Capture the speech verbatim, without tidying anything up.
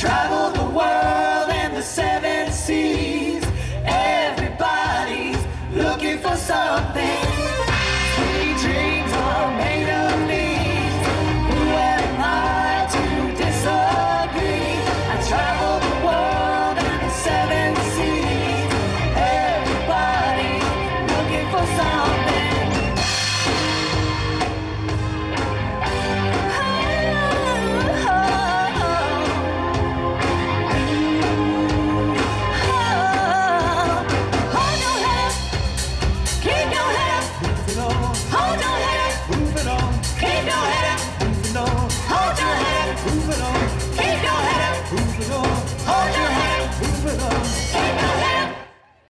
traveled.